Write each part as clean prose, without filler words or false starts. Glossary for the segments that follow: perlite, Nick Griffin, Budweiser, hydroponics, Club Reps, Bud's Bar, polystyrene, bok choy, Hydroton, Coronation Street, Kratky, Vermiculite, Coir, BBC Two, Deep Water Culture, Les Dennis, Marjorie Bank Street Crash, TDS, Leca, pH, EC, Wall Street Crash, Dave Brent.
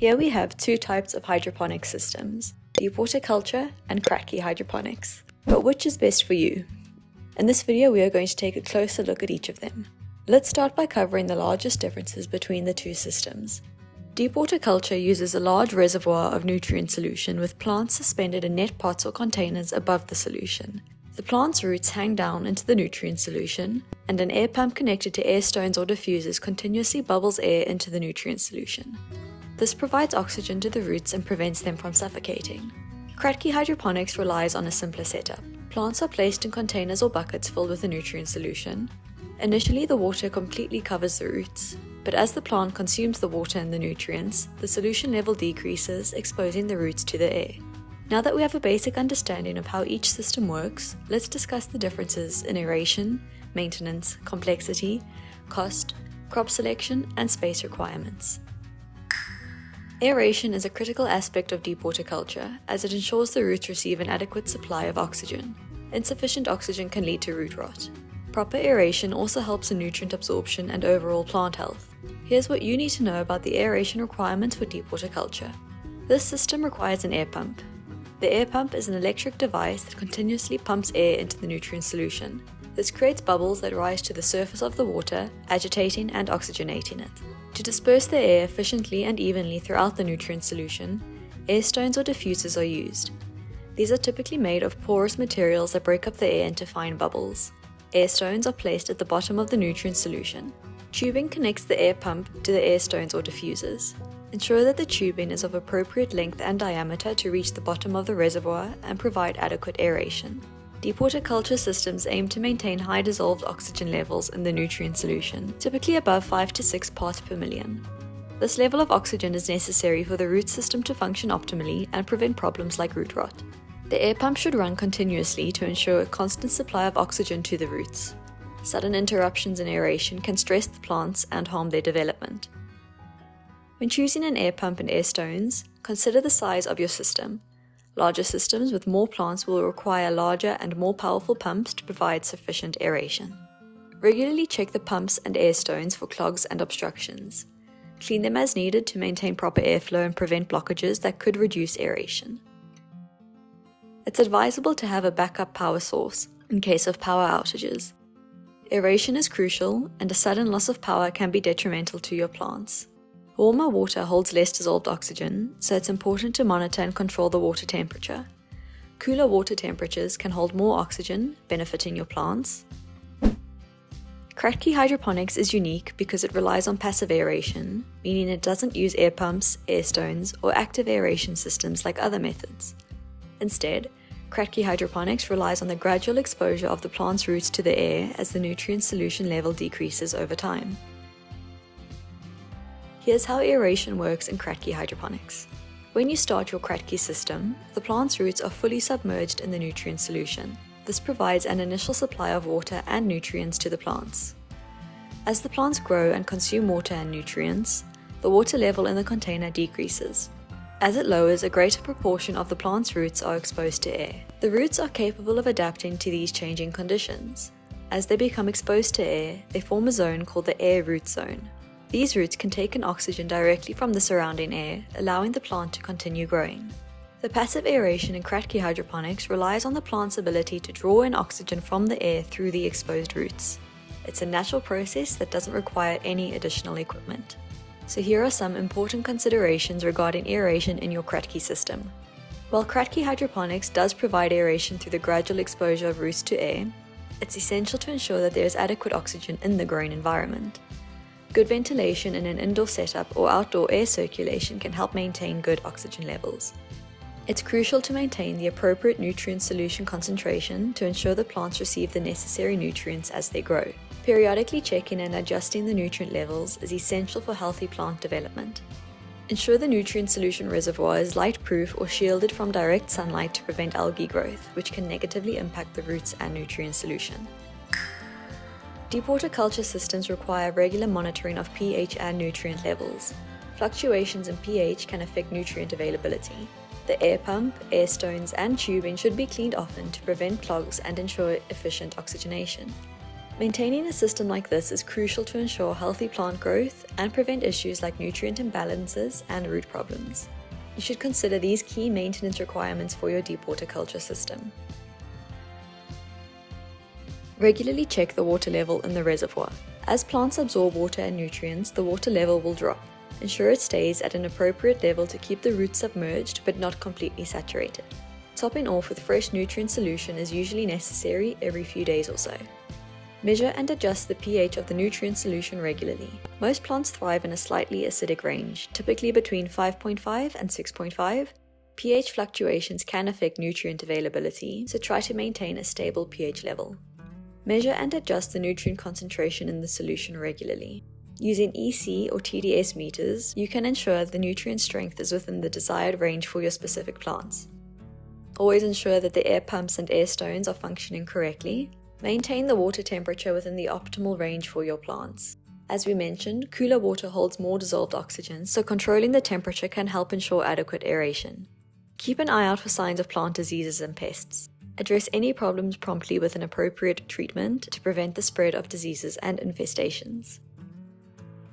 Here we have two types of hydroponic systems, the water culture and Kratky hydroponics. But which is best for you? In this video we are going to take a closer look at each of them. Let's start by covering the largest differences between the two systems. Deep water culture uses a large reservoir of nutrient solution with plants suspended in net pots or containers above the solution. The plant's roots hang down into the nutrient solution, and an air pump connected to air stones or diffusers continuously bubbles air into the nutrient solution. This provides oxygen to the roots and prevents them from suffocating. Kratky hydroponics relies on a simpler setup. Plants are placed in containers or buckets filled with a nutrient solution. Initially, the water completely covers the roots, but as the plant consumes the water and the nutrients, the solution level decreases, exposing the roots to the air. Now that we have a basic understanding of how each system works, let's discuss the differences in aeration, maintenance, complexity, cost, crop selection, and space requirements. Aeration is a critical aspect of deep water culture, as it ensures the roots receive an adequate supply of oxygen. Insufficient oxygen can lead to root rot. Proper aeration also helps in nutrient absorption and overall plant health. Here's what you need to know about the aeration requirements for deep water culture. This system requires an air pump. The air pump is an electric device that continuously pumps air into the nutrient solution. This creates bubbles that rise to the surface of the water, agitating and oxygenating it. To disperse the air efficiently and evenly throughout the nutrient solution, air stones or diffusers are used. These are typically made of porous materials that break up the air into fine bubbles. Air stones are placed at the bottom of the nutrient solution. Tubing connects the air pump to the air stones or diffusers. Ensure that the tubing is of appropriate length and diameter to reach the bottom of the reservoir and provide adequate aeration. Deep water culture systems aim to maintain high dissolved oxygen levels in the nutrient solution, typically above 5 to 6 parts per million. This level of oxygen is necessary for the root system to function optimally and prevent problems like root rot. The air pump should run continuously to ensure a constant supply of oxygen to the roots. Sudden interruptions in aeration can stress the plants and harm their development. When choosing an air pump and air stones, consider the size of your system. Larger systems with more plants will require larger and more powerful pumps to provide sufficient aeration. Regularly check the pumps and air stones for clogs and obstructions. Clean them as needed to maintain proper airflow and prevent blockages that could reduce aeration. It's advisable to have a backup power source in case of power outages. Aeration is crucial, and a sudden loss of power can be detrimental to your plants. Warmer water holds less dissolved oxygen, so it's important to monitor and control the water temperature. Cooler water temperatures can hold more oxygen, benefiting your plants. Kratky hydroponics is unique because it relies on passive aeration, meaning it doesn't use air pumps, air stones, or active aeration systems like other methods. Instead, Kratky hydroponics relies on the gradual exposure of the plant's roots to the air as the nutrient solution level decreases over time. Here's how aeration works in Kratky hydroponics. When you start your Kratky system, the plant's roots are fully submerged in the nutrient solution. This provides an initial supply of water and nutrients to the plants. As the plants grow and consume water and nutrients, the water level in the container decreases. As it lowers, a greater proportion of the plant's roots are exposed to air. The roots are capable of adapting to these changing conditions. As they become exposed to air, they form a zone called the air root zone. These roots can take in oxygen directly from the surrounding air, allowing the plant to continue growing. The passive aeration in Kratky hydroponics relies on the plant's ability to draw in oxygen from the air through the exposed roots. It's a natural process that doesn't require any additional equipment. So here are some important considerations regarding aeration in your Kratky system. While Kratky hydroponics does provide aeration through the gradual exposure of roots to air, it's essential to ensure that there is adequate oxygen in the growing environment. Good ventilation in an indoor setup or outdoor air circulation can help maintain good oxygen levels. It's crucial to maintain the appropriate nutrient solution concentration to ensure the plants receive the necessary nutrients as they grow. Periodically checking and adjusting the nutrient levels is essential for healthy plant development. Ensure the nutrient solution reservoir is light-proof or shielded from direct sunlight to prevent algae growth, which can negatively impact the roots and nutrient solution. Deep water culture systems require regular monitoring of pH and nutrient levels. Fluctuations in pH can affect nutrient availability. The air pump, air stones, and tubing should be cleaned often to prevent clogs and ensure efficient oxygenation. Maintaining a system like this is crucial to ensure healthy plant growth and prevent issues like nutrient imbalances and root problems. You should consider these key maintenance requirements for your deep water culture system. Regularly check the water level in the reservoir. As plants absorb water and nutrients, the water level will drop. Ensure it stays at an appropriate level to keep the roots submerged but not completely saturated. Topping off with fresh nutrient solution is usually necessary every few days or so. Measure and adjust the pH of the nutrient solution regularly. Most plants thrive in a slightly acidic range, typically between 5.5 and 6.5. pH fluctuations can affect nutrient availability, so try to maintain a stable pH level. Measure and adjust the nutrient concentration in the solution regularly. Using EC or TDS meters, you can ensure the nutrient strength is within the desired range for your specific plants. Always ensure that the air pumps and air stones are functioning correctly. Maintain the water temperature within the optimal range for your plants. As we mentioned, cooler water holds more dissolved oxygen, so controlling the temperature can help ensure adequate aeration. Keep an eye out for signs of plant diseases and pests. Address any problems promptly with an appropriate treatment to prevent the spread of diseases and infestations.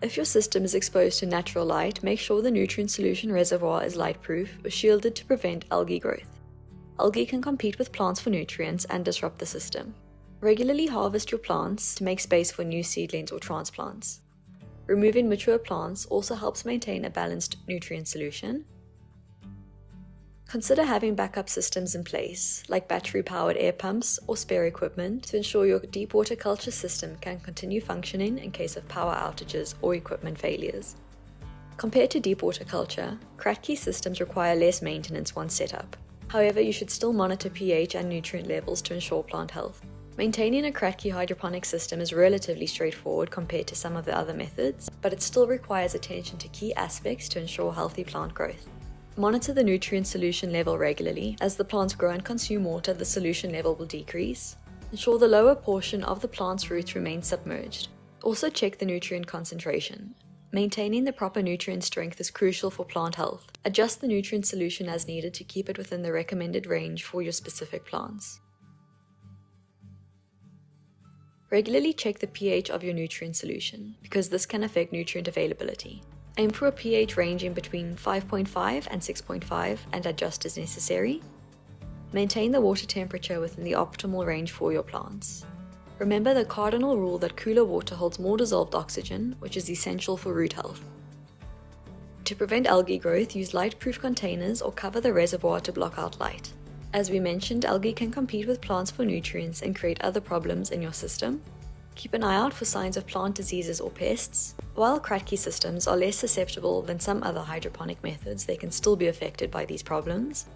If your system is exposed to natural light, make sure the nutrient solution reservoir is lightproof or shielded to prevent algae growth. Algae can compete with plants for nutrients and disrupt the system. Regularly harvest your plants to make space for new seedlings or transplants. Removing mature plants also helps maintain a balanced nutrient solution. Consider having backup systems in place, like battery-powered air pumps or spare equipment, to ensure your deep water culture system can continue functioning in case of power outages or equipment failures. Compared to deep water culture, Kratky systems require less maintenance once set up. However, you should still monitor pH and nutrient levels to ensure plant health. Maintaining a Kratky hydroponic system is relatively straightforward compared to some of the other methods, but it still requires attention to key aspects to ensure healthy plant growth. Monitor the nutrient solution level regularly. As the plants grow and consume water, the solution level will decrease. Ensure the lower portion of the plant's roots remains submerged. Also check the nutrient concentration. Maintaining the proper nutrient strength is crucial for plant health. Adjust the nutrient solution as needed to keep it within the recommended range for your specific plants. Regularly check the pH of your nutrient solution, because this can affect nutrient availability. Aim for a pH range in between 5.5 and 6.5 and adjust as necessary. Maintain the water temperature within the optimal range for your plants. Remember the cardinal rule that cooler water holds more dissolved oxygen, which is essential for root health. To prevent algae growth, use lightproof containers or cover the reservoir to block out light. As we mentioned, algae can compete with plants for nutrients and create other problems in your system. Keep an eye out for signs of plant diseases or pests. While Kratky systems are less susceptible than some other hydroponic methods, they can still be affected by these problems.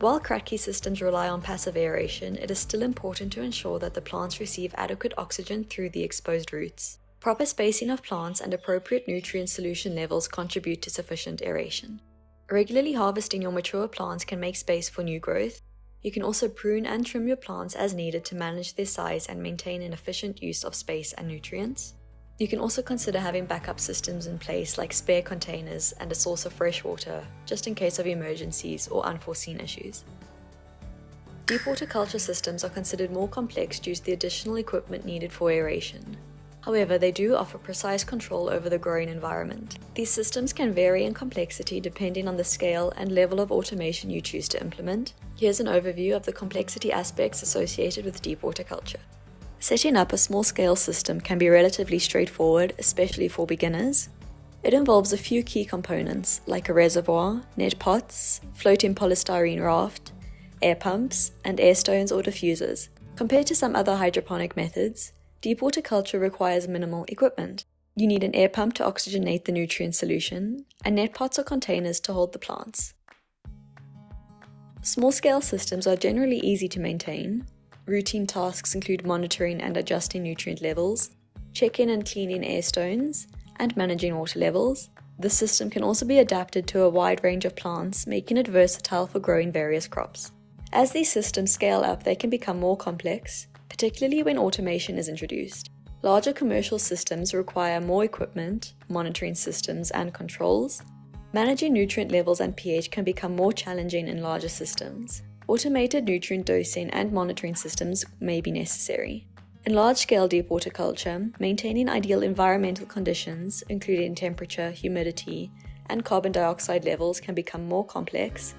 While Kratky systems rely on passive aeration, it is still important to ensure that the plants receive adequate oxygen through the exposed roots. Proper spacing of plants and appropriate nutrient solution levels contribute to sufficient aeration. Regularly harvesting your mature plants can make space for new growth. You can also prune and trim your plants as needed to manage their size and maintain an efficient use of space and nutrients. You can also consider having backup systems in place, like spare containers and a source of fresh water, just in case of emergencies or unforeseen issues. Deep water culture systems are considered more complex due to the additional equipment needed for aeration. However, they do offer precise control over the growing environment. These systems can vary in complexity depending on the scale and level of automation you choose to implement. Here's an overview of the complexity aspects associated with deep water culture. Setting up a small-scale system can be relatively straightforward, especially for beginners. It involves a few key components, like a reservoir, net pots, floating polystyrene raft, air pumps, and air stones or diffusers. Compared to some other hydroponic methods, deep water culture requires minimal equipment. You need an air pump to oxygenate the nutrient solution, and net pots or containers to hold the plants. Small-scale systems are generally easy to maintain. Routine tasks include monitoring and adjusting nutrient levels, checking and cleaning air stones, and managing water levels. The system can also be adapted to a wide range of plants, making it versatile for growing various crops. As these systems scale up, they can become more complex, particularly when automation is introduced. Larger commercial systems require more equipment, monitoring systems, and controls. Managing nutrient levels and pH can become more challenging in larger systems. Automated nutrient dosing and monitoring systems may be necessary. In large-scale deep water culture, maintaining ideal environmental conditions, including temperature, humidity, and carbon dioxide levels can become more complex.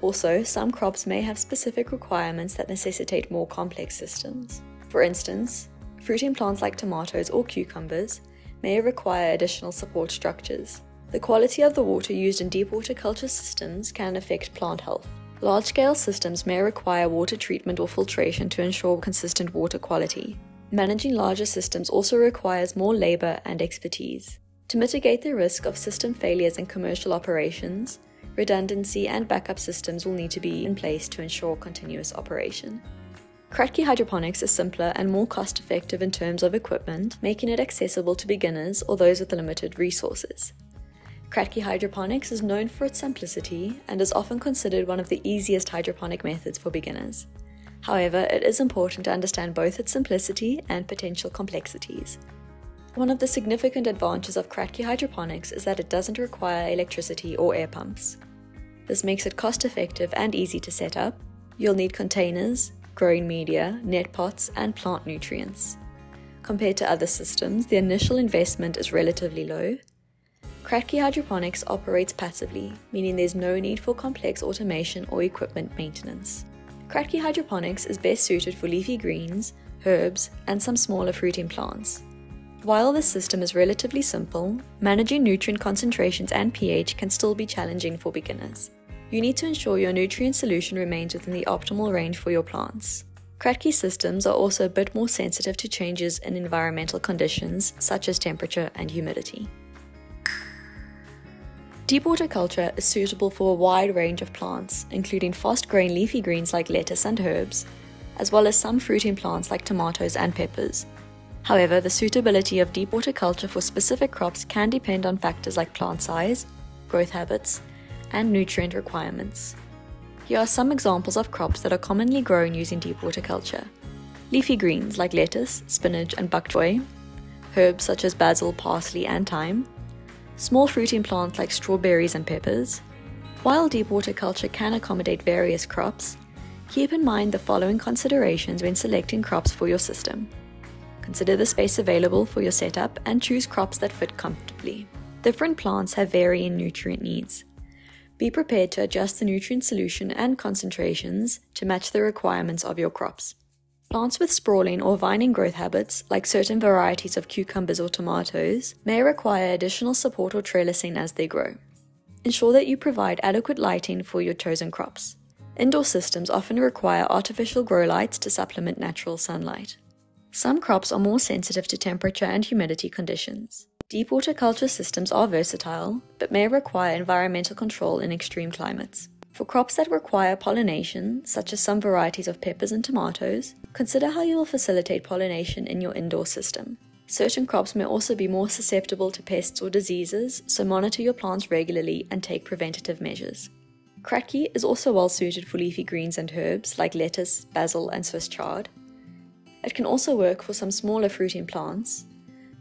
Also, some crops may have specific requirements that necessitate more complex systems. For instance, fruiting plants like tomatoes or cucumbers may require additional support structures. The quality of the water used in deep water culture systems can affect plant health. Large-scale systems may require water treatment or filtration to ensure consistent water quality. Managing larger systems also requires more labor and expertise. To mitigate the risk of system failures in commercial operations, redundancy and backup systems will need to be in place to ensure continuous operation. Kratky hydroponics is simpler and more cost-effective in terms of equipment, making it accessible to beginners or those with limited resources. Kratky hydroponics is known for its simplicity and is often considered one of the easiest hydroponic methods for beginners. However, it is important to understand both its simplicity and potential complexities. One of the significant advantages of Kratky hydroponics is that it doesn't require electricity or air pumps. This makes it cost-effective and easy to set up. You'll need containers, growing media, net pots, and plant nutrients. Compared to other systems, the initial investment is relatively low. Kratky hydroponics operates passively, meaning there's no need for complex automation or equipment maintenance. Kratky hydroponics is best suited for leafy greens, herbs, and some smaller fruiting plants. While this system is relatively simple, managing nutrient concentrations and pH can still be challenging for beginners. You need to ensure your nutrient solution remains within the optimal range for your plants. Kratky systems are also a bit more sensitive to changes in environmental conditions, such as temperature and humidity. Deep water culture is suitable for a wide range of plants, including fast-growing leafy greens like lettuce and herbs, as well as some fruiting plants like tomatoes and peppers. However, the suitability of deep water culture for specific crops can depend on factors like plant size, growth habits, and nutrient requirements. Here are some examples of crops that are commonly grown using deep water culture. Leafy greens like lettuce, spinach, and bok choy, herbs such as basil, parsley, and thyme, small fruiting plants like strawberries and peppers. While deep water culture can accommodate various crops, keep in mind the following considerations when selecting crops for your system. Consider the space available for your setup and choose crops that fit comfortably. Different plants have varying nutrient needs. Be prepared to adjust the nutrient solution and concentrations to match the requirements of your crops. Plants with sprawling or vining growth habits, like certain varieties of cucumbers or tomatoes, may require additional support or trellising as they grow. Ensure that you provide adequate lighting for your chosen crops. Indoor systems often require artificial grow lights to supplement natural sunlight. Some crops are more sensitive to temperature and humidity conditions. Deep water culture systems are versatile, but may require environmental control in extreme climates. For crops that require pollination, such as some varieties of peppers and tomatoes, consider how you will facilitate pollination in your indoor system. Certain crops may also be more susceptible to pests or diseases, so monitor your plants regularly and take preventative measures. Kratky is also well suited for leafy greens and herbs like lettuce, basil, and Swiss chard. It can also work for some smaller fruiting plants,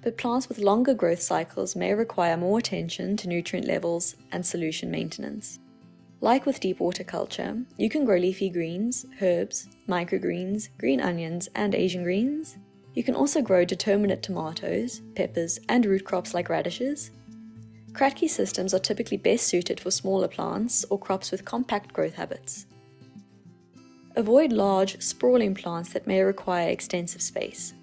but plants with longer growth cycles may require more attention to nutrient levels and solution maintenance. Like with deep water culture, you can grow leafy greens, herbs, microgreens, green onions, and Asian greens. You can also grow determinate tomatoes, peppers, and root crops like radishes. Kratky systems are typically best suited for smaller plants or crops with compact growth habits. Avoid large, sprawling plants that may require extensive space.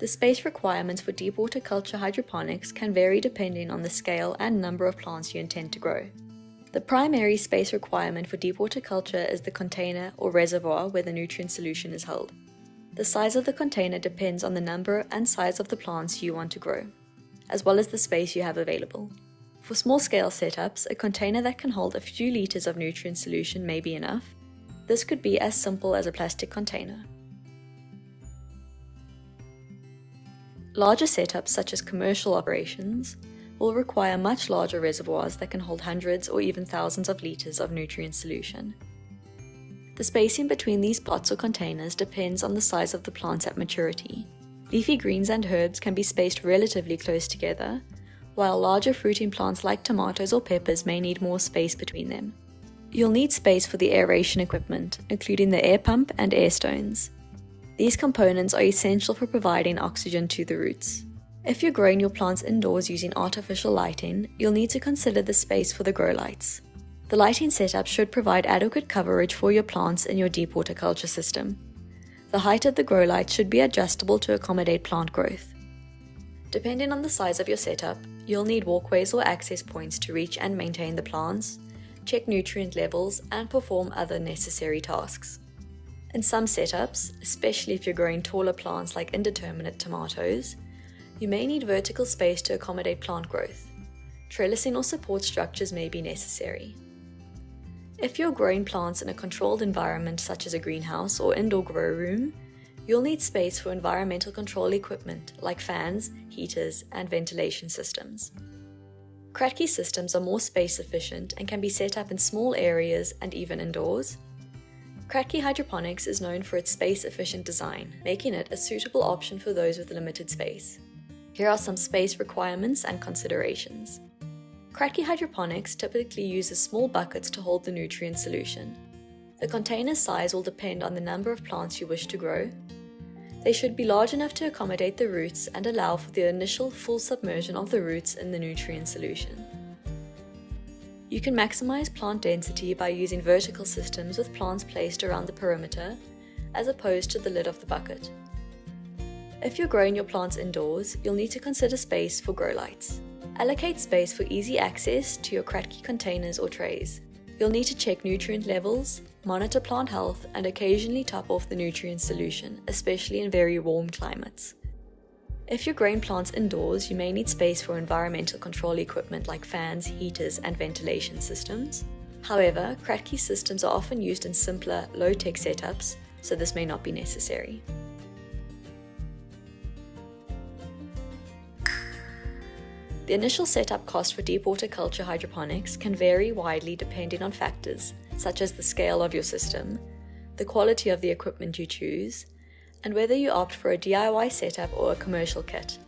The space requirements for deep water culture hydroponics can vary depending on the scale and number of plants you intend to grow. The primary space requirement for deep water culture is the container or reservoir where the nutrient solution is held. The size of the container depends on the number and size of the plants you want to grow, as well as the space you have available. For small-scale setups, a container that can hold a few litres of nutrient solution may be enough. This could be as simple as a plastic container. Larger setups, such as commercial operations, will require much larger reservoirs that can hold hundreds or even thousands of litres of nutrient solution. The spacing between these pots or containers depends on the size of the plants at maturity. Leafy greens and herbs can be spaced relatively close together, while larger fruiting plants like tomatoes or peppers may need more space between them. You'll need space for the aeration equipment, including the air pump and air stones. These components are essential for providing oxygen to the roots. If you're growing your plants indoors using artificial lighting, you'll need to consider the space for the grow lights. The lighting setup should provide adequate coverage for your plants in your deep horticulture system. The height of the grow light should be adjustable to accommodate plant growth. Depending on the size of your setup, you'll need walkways or access points to reach and maintain the plants, check nutrient levels, and perform other necessary tasks. In some setups, especially if you're growing taller plants like indeterminate tomatoes, you may need vertical space to accommodate plant growth. Trellising or support structures may be necessary. If you're growing plants in a controlled environment such as a greenhouse or indoor grow room, you'll need space for environmental control equipment like fans, heaters, and ventilation systems. Kratky systems are more space efficient and can be set up in small areas and even indoors. Kratky hydroponics is known for its space efficient design, making it a suitable option for those with limited space. Here are some space requirements and considerations. Kratky hydroponics typically uses small buckets to hold the nutrient solution. The container size will depend on the number of plants you wish to grow. They should be large enough to accommodate the roots and allow for the initial full submersion of the roots in the nutrient solution. You can maximize plant density by using vertical systems with plants placed around the perimeter, as opposed to the lid of the bucket. If you're growing your plants indoors, you'll need to consider space for grow lights. Allocate space for easy access to your Kratky containers or trays. You'll need to check nutrient levels, monitor plant health, and occasionally top off the nutrient solution, especially in very warm climates. If you're growing plants indoors, you may need space for environmental control equipment like fans, heaters, and ventilation systems. However, Kratky systems are often used in simpler, low-tech setups, so this may not be necessary. The initial setup cost for deep horticulture hydroponics can vary widely depending on factors such as the scale of your system, the quality of the equipment you choose, and whether you opt for a DIY setup or a commercial kit.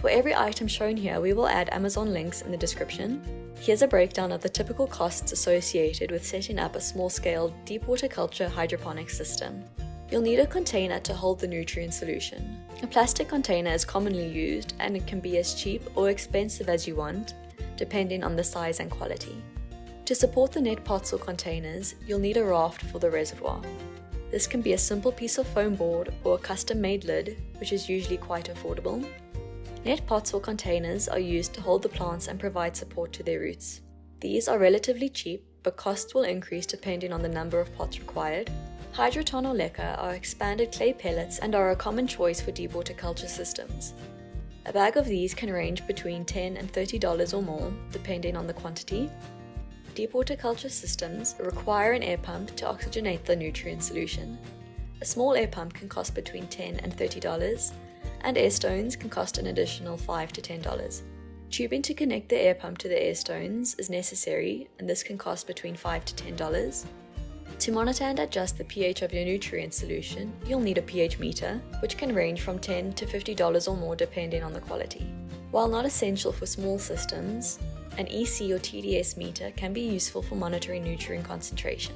For every item shown here, we will add Amazon links in the description. Here's a breakdown of the typical costs associated with setting up a small-scale deep horticulture hydroponic system. You'll need a container to hold the nutrient solution. A plastic container is commonly used and it can be as cheap or expensive as you want, depending on the size and quality. To support the net pots or containers, you'll need a raft for the reservoir. This can be a simple piece of foam board or a custom-made lid, which is usually quite affordable. Net pots or containers are used to hold the plants and provide support to their roots. These are relatively cheap, but costs will increase depending on the number of pots required. Hydroton or Leca are expanded clay pellets and are a common choice for deep horticulture systems. A bag of these can range between $10 and $30 or more, depending on the quantity. Deep horticulture systems require an air pump to oxygenate the nutrient solution. A small air pump can cost between $10 and $30, and air stones can cost an additional $5 to $10. Tubing to connect the air pump to the air stones is necessary, and this can cost between $5 to $10. To monitor and adjust the pH of your nutrient solution, you'll need a pH meter, which can range from $10 to $50 or more depending on the quality. While not essential for small systems, an EC or TDS meter can be useful for monitoring nutrient concentration.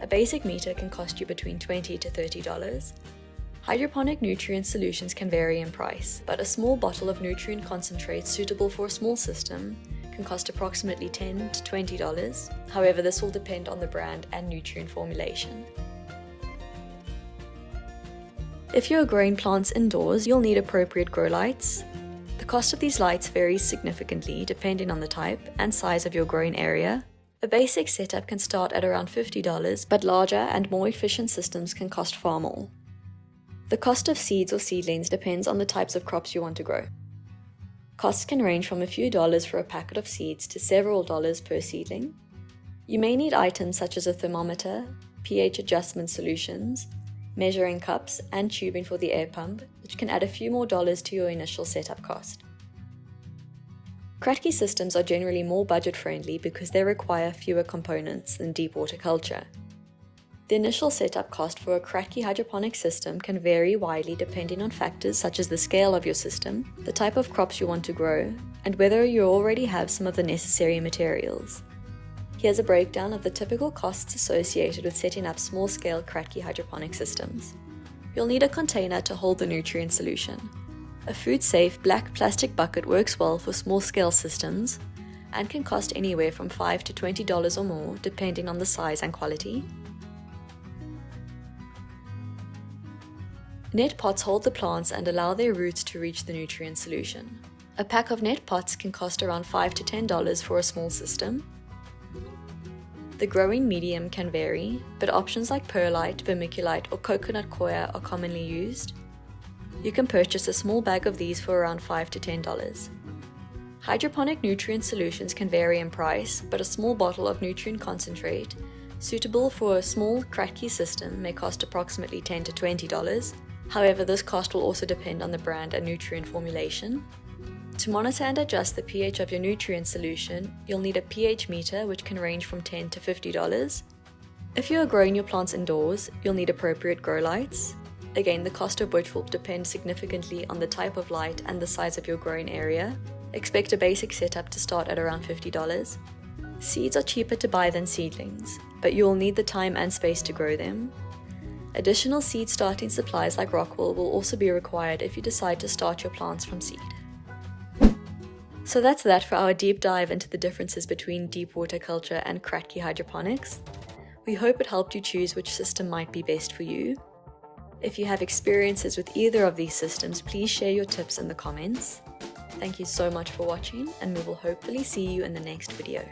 A basic meter can cost you between $20 to $30. Hydroponic nutrient solutions can vary in price, but a small bottle of nutrient concentrate suitable for a small system can cost approximately $10 to $20, however this will depend on the brand and nutrient formulation. If you are growing plants indoors, you'll need appropriate grow lights. The cost of these lights varies significantly depending on the type and size of your growing area. A basic setup can start at around $50, but larger and more efficient systems can cost far more. The cost of seeds or seedlings depends on the types of crops you want to grow. Costs can range from a few dollars for a packet of seeds to several dollars per seedling. You may need items such as a thermometer, pH adjustment solutions, measuring cups, and tubing for the air pump, which can add a few more dollars to your initial setup cost. Kratky systems are generally more budget-friendly because they require fewer components than deep horticulture. The initial setup cost for a Kratky hydroponic system can vary widely depending on factors such as the scale of your system, the type of crops you want to grow, and whether you already have some of the necessary materials. Here's a breakdown of the typical costs associated with setting up small-scale Kratky hydroponic systems. you'll need a container to hold the nutrient solution. A food-safe black plastic bucket works well for small-scale systems and can cost anywhere from $5 to $20 or more, depending on the size and quality. Net pots hold the plants and allow their roots to reach the nutrient solution. A pack of net pots can cost around $5 to $10 for a small system. The growing medium can vary, but options like perlite, vermiculite or coconut coir are commonly used. You can purchase a small bag of these for around $5 to $10. Hydroponic nutrient solutions can vary in price, but a small bottle of nutrient concentrate, suitable for a small Kratky system, may cost approximately $10 to $20. However, this cost will also depend on the brand and nutrient formulation. To monitor and adjust the pH of your nutrient solution, you'll need a pH meter, which can range from $10 to $50. If you are growing your plants indoors, you'll need appropriate grow lights, again the cost of which will depend significantly on the type of light and the size of your growing area. Expect a basic setup to start at around $50. Seeds are cheaper to buy than seedlings, but you'll need the time and space to grow them. Additional seed starting supplies like rockwool will also be required if you decide to start your plants from seed. So that's that for our deep dive into the differences between deep water culture and Kratky hydroponics. We hope it helped you choose which system might be best for you. If you have experiences with either of these systems, please share your tips in the comments. Thank you so much for watching, and we will hopefully see you in the next video.